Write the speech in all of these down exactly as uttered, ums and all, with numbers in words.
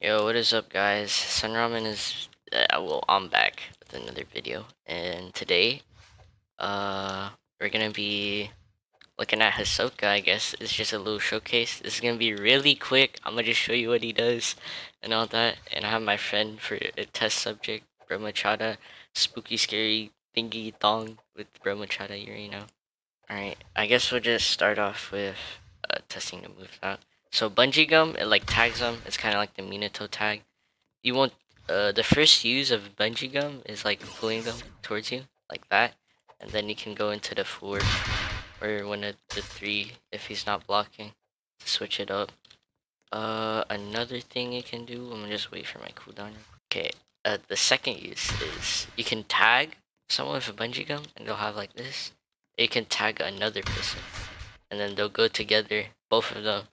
Yo, what is up guys? SonRamen is uh, well, I'm back with another video, and today uh we're gonna be looking at Hisoka. I guess it's just a little showcase. This is gonna be really quick. I'm gonna just show you what he does and all that. And I have my friend for a test subject, Bro Machada, spooky, scary, thingy thong with Bro Machada, Urina. All right, I guess we'll just start off with uh, testing the moves out. So bungee gum, it like tags them. It's kind of like the minato tag. You want uh, the first use of bungee gum is like pulling them towards you like that, and then you can go into the floor. Or one of the three if he's not blocking, to switch it up. Uh, another thing you can do, I'm gonna just wait for my cooldown. Okay, uh, the second use is you can tag someone with a bungee gum and they'll have like this. You can tag another person and then they'll go together. Both of them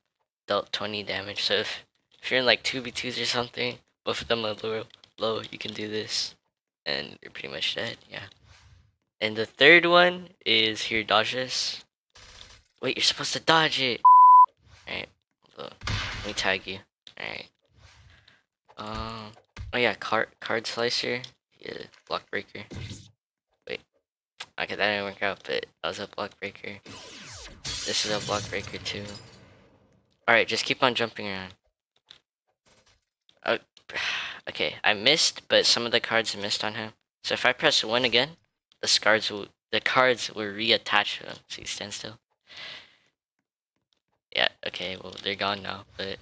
dealt twenty damage. So if, if you're in like two v twos or something, both of them are low, low, you can do this and you're pretty much dead, yeah. And the third one is here, dodge this. Wait, you're supposed to dodge it. Alright, let me tag you. Alright. Um, oh yeah, card, card slicer. Yeah, block breaker. Wait. Okay, that didn't work out, but that was a block breaker. This is a block breaker too. Alright, just keep on jumping around. Uh, okay, I missed, but some of the cards missed on him. So if I press one again, The cards will the cards will reattach to them. See, stand still. Yeah. Okay. Well, they're gone now. But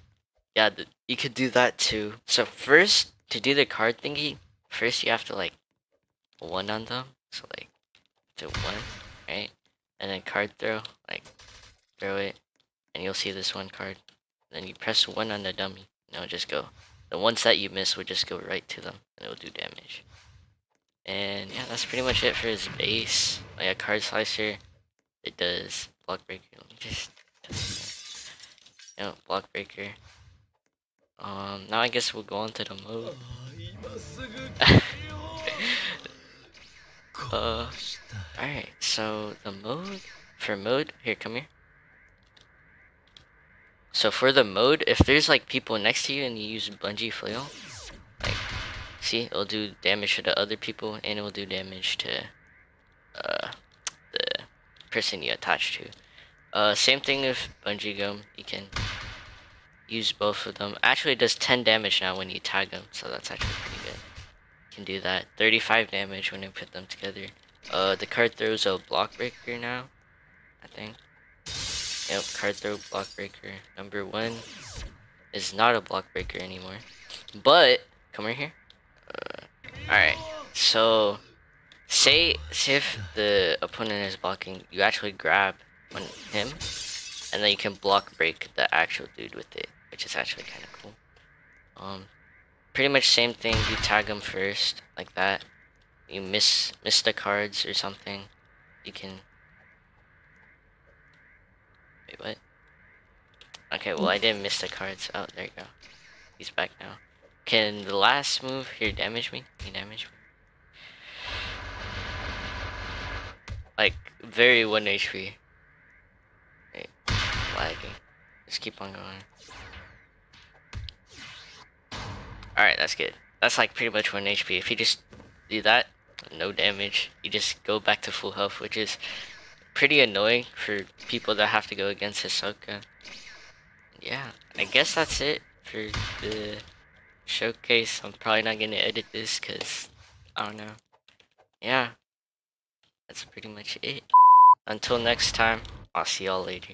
yeah, the, you could do that too. So first, to do the card thingy, first you have to like one on them. So like do one, right? And then card throw, like throw it, and you'll see this one card. Then you press one on the dummy, and it'll just go. The ones that you miss will just go right to them, and it'll do damage. And yeah, that's pretty much it for his base. Like a card slicer, it does block breaker. Let me just test it. Yep, block breaker. Um, now I guess we'll go on to the mode. uh, Alright, so the mode, for mode, here, come here. So for the mode, if there's like people next to you and you use bungee flail, like, see, it'll do damage to the other people, and it'll do damage to uh, the person you attach to. Uh, same thing with bungee gum. You can use both of them. Actually, it does ten damage now when you tag them, so that's actually pretty good. You can do that. thirty-five damage when you put them together. Uh, the card throws a block breaker now, I think. Yep, card throw block breaker. Number one is not a block breaker anymore. But, come right here. Uh, Alright, so say, say if the opponent is blocking, you actually grab one, him, and then you can block break the actual dude with it, which is actually kind of cool. Um, pretty much same thing, you tag him first, like that. You miss, miss the cards or something, you can... Wait, what? Okay, well I didn't miss the cards. Oh, there you go. He's back now. Can the last move here damage me? Can you damage me? Like, very one H P. Wait, lagging. Just keep on going. Alright, that's good. That's like pretty much one H P. If you just do that, no damage. You just go back to full health, which is pretty annoying for people that have to go against Hisoka. Yeah, I guess that's it for the... showcase. I'm probably not gonna edit this because I don't know. Yeah, that's pretty much it. Until next time, I'll see y'all later.